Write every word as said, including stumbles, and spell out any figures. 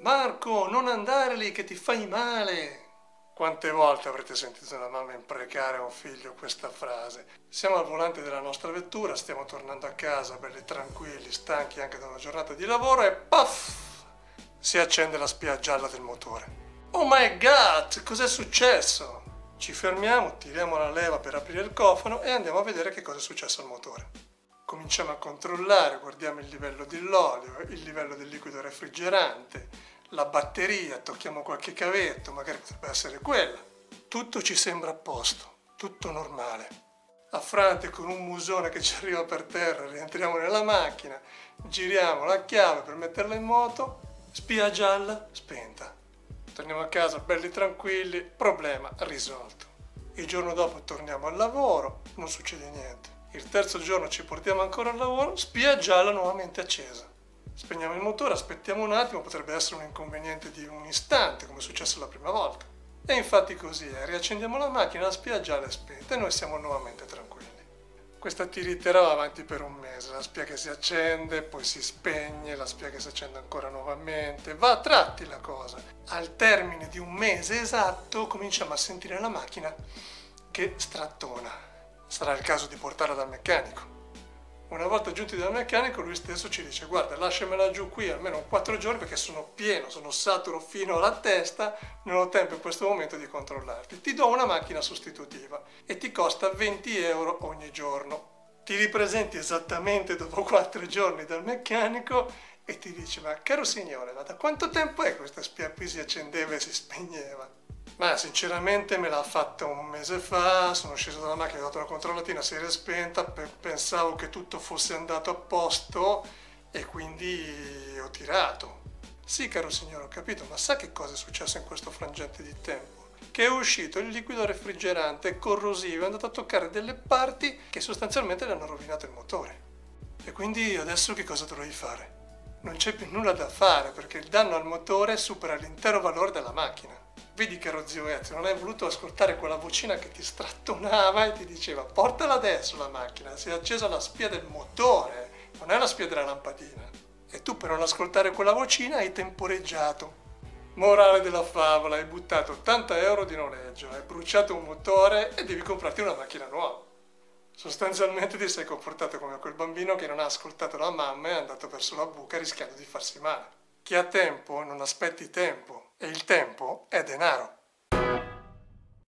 Marco, non andare lì che ti fai male. Quante volte avrete sentito la mamma imprecare a un figlio questa frase? Siamo al volante della nostra vettura, stiamo tornando a casa belli tranquilli, stanchi anche da una giornata di lavoro e puff! Si accende la spia gialla del motore. Oh my god, cos'è successo? Ci fermiamo, tiriamo la leva per aprire il cofano e andiamo a vedere che cosa è successo al motore. Cominciamo a controllare, guardiamo il livello dell'olio, il livello del liquido refrigerante, la batteria, tocchiamo qualche cavetto, magari potrebbe essere quella. Tutto ci sembra a posto, tutto normale. Affrante con un musone che ci arriva per terra, rientriamo nella macchina, giriamo la chiave per metterla in moto, spia gialla spenta. Torniamo a casa belli tranquilli, problema risolto. Il giorno dopo torniamo al lavoro, non succede niente. Il terzo giorno ci portiamo ancora al lavoro, spia gialla nuovamente accesa. Spegniamo il motore, aspettiamo un attimo, potrebbe essere un inconveniente di un istante, come è successo la prima volta. E infatti così è, riaccendiamo la macchina, la spia gialla è spenta e noi siamo nuovamente tranquilli. Questa tiritera va avanti per un mese, la spia che si accende, poi si spegne, la spia che si accende ancora nuovamente, va a tratti la cosa. Al termine di un mese esatto cominciamo a sentire la macchina che strattona. Sarà il caso di portarla dal meccanico. Una volta giunti dal meccanico lui stesso ci dice: guarda, lasciamela giù qui almeno quattro giorni perché sono pieno, sono saturo fino alla testa, non ho tempo in questo momento di controllarti, ti do una macchina sostitutiva e ti costa venti euro ogni giorno. Ti ripresenti esattamente dopo quattro giorni dal meccanico e ti dice: ma caro signore, ma da quanto tempo è questa spia qui si accendeva e si spegneva? Ma sinceramente me l'ha fatta un mese fa, sono sceso dalla macchina, ho dato una controllatina, si era spenta, pensavo che tutto fosse andato a posto e quindi ho tirato. Sì caro signore, ho capito, ma sa che cosa è successo in questo frangente di tempo? Che è uscito il liquido refrigerante corrosivo, è andato a toccare delle parti che sostanzialmente le hanno rovinato il motore. E quindi adesso che cosa dovrei fare? Non c'è più nulla da fare perché il danno al motore supera l'intero valore della macchina. Vedi caro zio Ezio, non hai voluto ascoltare quella vocina che ti strattonava e ti diceva: portala adesso la macchina, si è accesa la spia del motore, non è la spia della lampadina. E tu per non ascoltare quella vocina hai temporeggiato. Morale della favola, hai buttato ottanta euro di noleggio, hai bruciato un motore e devi comprarti una macchina nuova. Sostanzialmente ti sei comportato come quel bambino che non ha ascoltato la mamma e è andato verso la buca rischiando di farsi male. Chi ha tempo non aspetti tempo. E il tempo è denaro.